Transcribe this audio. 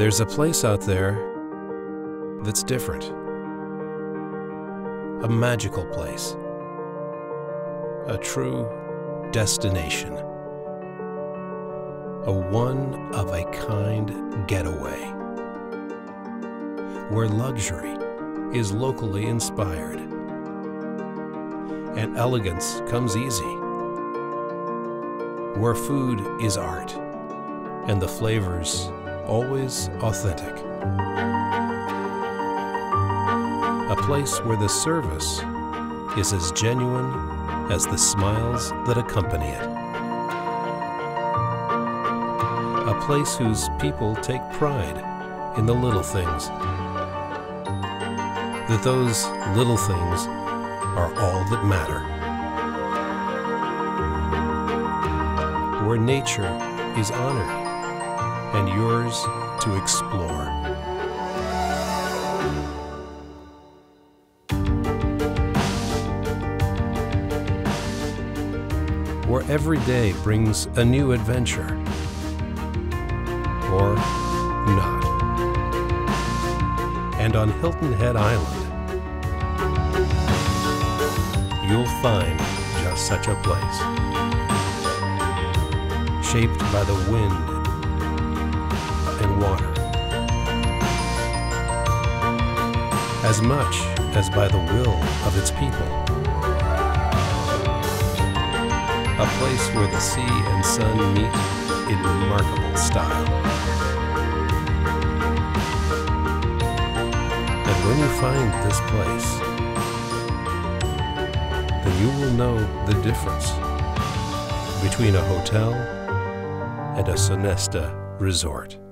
There's a place out there that's different. A magical place. A true destination. A one-of-a-kind getaway. Where luxury is locally inspired. And elegance comes easy. Where food is art. And the flavors always authentic. A place where the service is as genuine as the smiles that accompany it. A place whose people take pride in the little things. That those little things are all that matter. Where nature is honored. And yours to explore. Where every day brings a new adventure, or not. And on Hilton Head Island, you'll find just such a place, shaped by the wind and water, as much as by the will of its people. A place where the sea and sun meet in remarkable style. And when you find this place, then you will know the difference between a hotel and a Sonesta resort.